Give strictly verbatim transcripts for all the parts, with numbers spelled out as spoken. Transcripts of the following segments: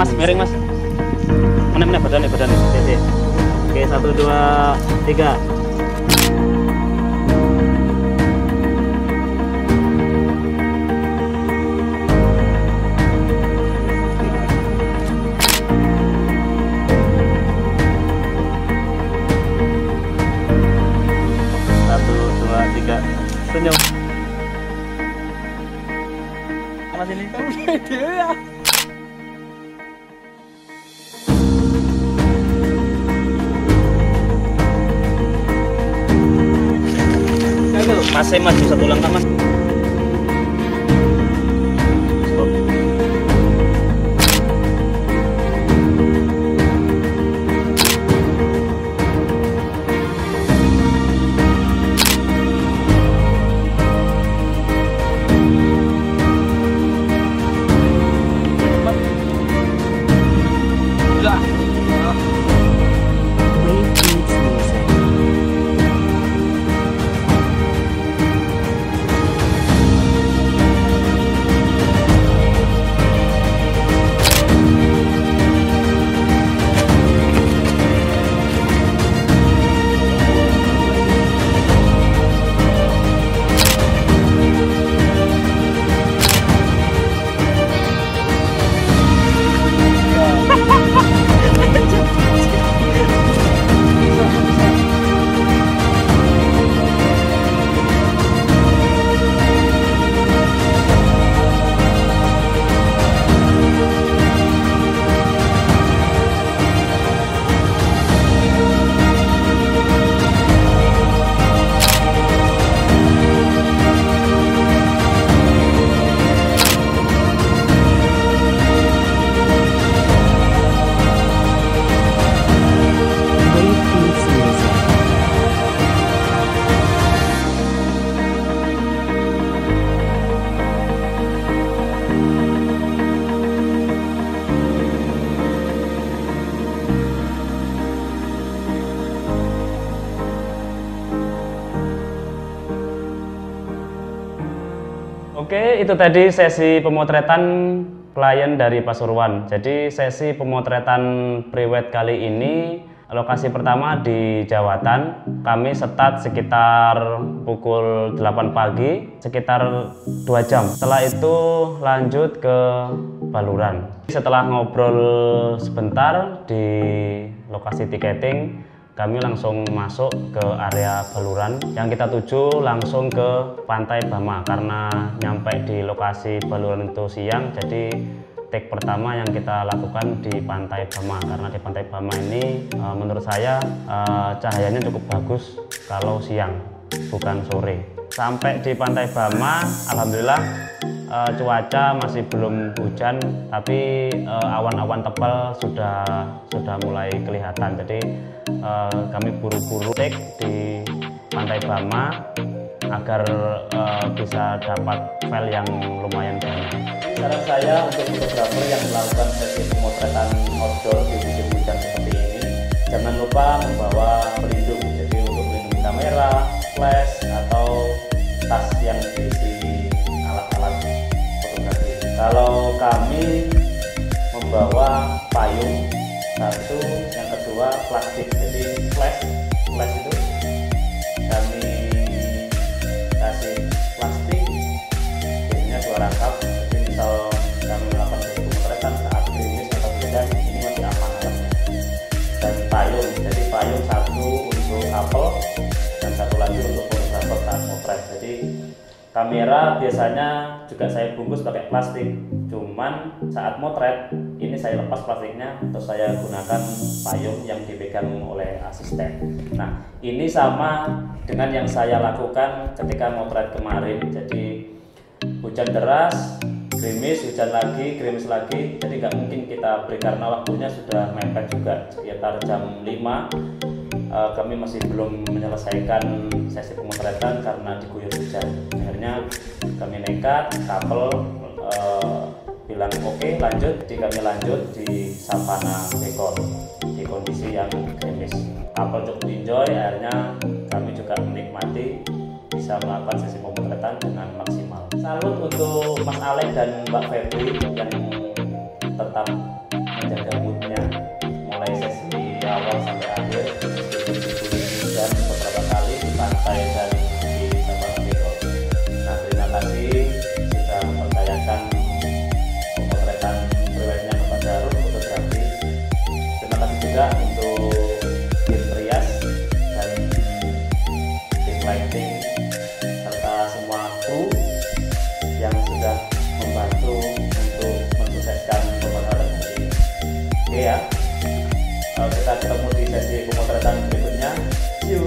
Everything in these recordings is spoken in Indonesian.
Mas, miring mas. Mana mana badannya badannya. Oke, satu dua tiga. Satu dua tiga. Senyum. Mas ini dia. Mas, saya masih satu ulang kan mas. Oke, itu tadi sesi pemotretan klien dari Pasuruan. Jadi sesi pemotretan prewed kali ini, lokasi pertama di Jawatan. Kami start sekitar pukul delapan pagi, sekitar dua jam. Setelah itu lanjut ke Baluran. Setelah ngobrol sebentar di lokasi tiketing, kami langsung masuk ke area Baluran. Yang kita tuju langsung ke Pantai Bama, karena nyampe di lokasi Baluran itu siang. Jadi take pertama yang kita lakukan di Pantai Bama, karena di Pantai Bama ini e, menurut saya e, cahayanya cukup bagus kalau siang, bukan sore. Sampai di Pantai Bama, alhamdulillah e, cuaca masih belum hujan, tapi awan-awan e, tebal sudah sudah mulai kelihatan. Jadi Uh, kami buru-buru take di Pantai Bama agar uh, bisa dapat file yang lumayan banyak. saran saya untuk fotografer yang melakukan sesi pemotretan outdoor di musim hujan seperti ini, jangan lupa membawa pelindung, jadi untuk melindungi kamera, flash, atau tas yang diisi alat-alat fotografi. Kalau kami membawa payung satu, yang kedua plastik, jadi flash, flash itu kami kasih plastik, jadinya dua rangkap. Jadi misal kami melakukan pemotretan saat gerimis atau hujan, ini masih aman alatnya. Dan payung, jadi payung satu untuk apel dan satu lagi untuk fotografer saat motret. Jadi kamera biasanya juga saya bungkus pakai plastik, cuman saat motret ini saya lepas plastiknya, terus saya gunakan payung yang dipegang oleh asisten. Nah, ini sama dengan yang saya lakukan ketika motret kemarin. Jadi hujan deras, gerimis, hujan lagi, gerimis lagi, jadi nggak mungkin kita break karena waktunya sudah mepet juga, sekitar jam lima kami masih belum menyelesaikan sesi pemotretan karena diguyur hujan. Akhirnya kami nekat, couple uh, bilang oke, okay, lanjut. Jadi kami lanjut di savana dekor di kondisi yang gerimis. Couple cukup enjoy, akhirnya kami juga menikmati bisa melakukan sesi pemotretan dengan maksimal. Salut untuk Mas Alex dan Mbak Febri yang tetap menjaga moodnya mulai sesi awal sampai akhir. Saya dari di Sabang Dekor. Nah, terima kasih sudah mempercayakan pemotretan prewednya kepada Room Photography. Terima kasih juga untuk tim rias dan tim lighting serta semua kru yang sudah membantu untuk mensukseskan pemotretan ini. Oke ya, kita ketemu di sesi pemotretan berikutnya. See you.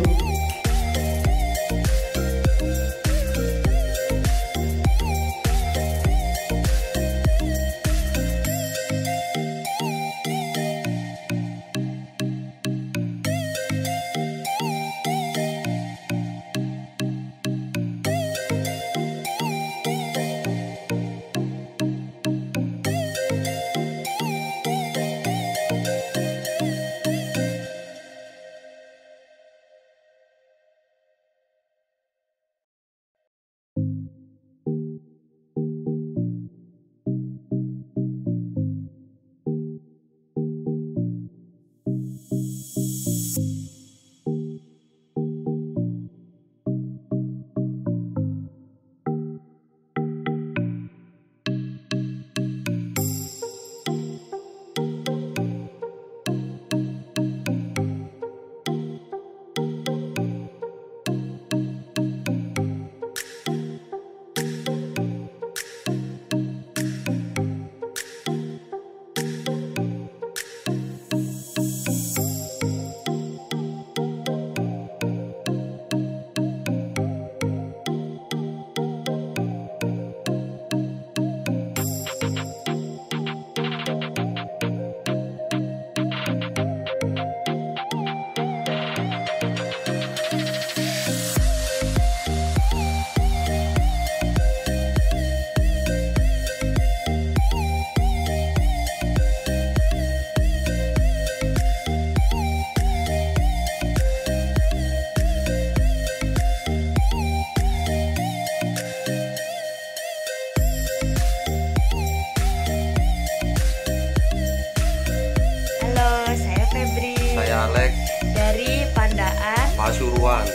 Saya Alex dari Pandaan, Pasuruan.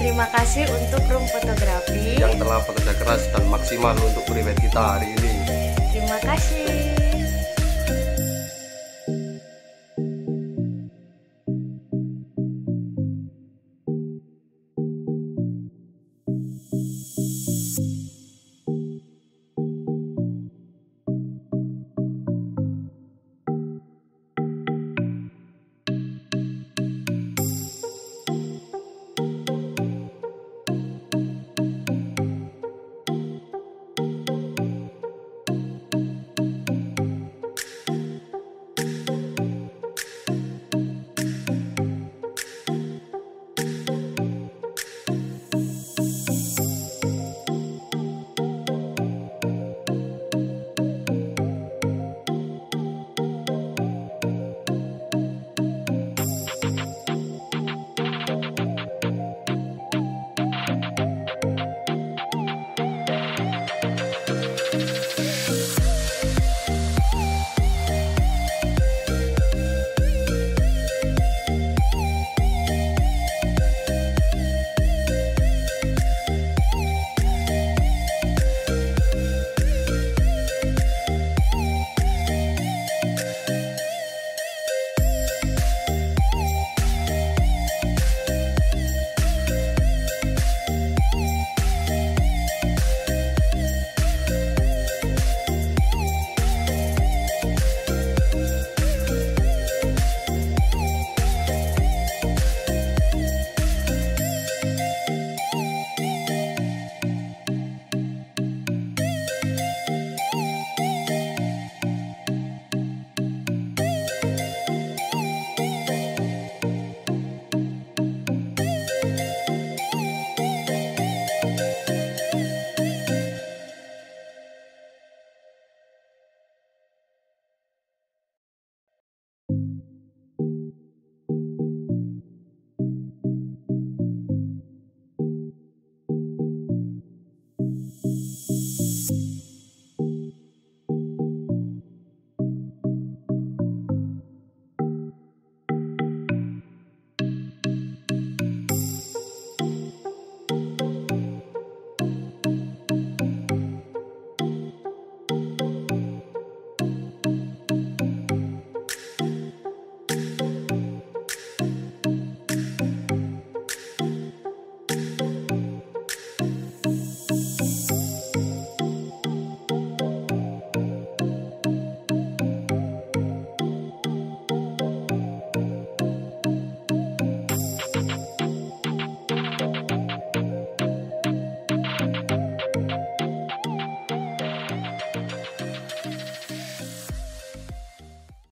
Terima kasih untuk Room Photography yang telah bekerja keras dan maksimal untuk prewed kita hari ini. Terima kasih.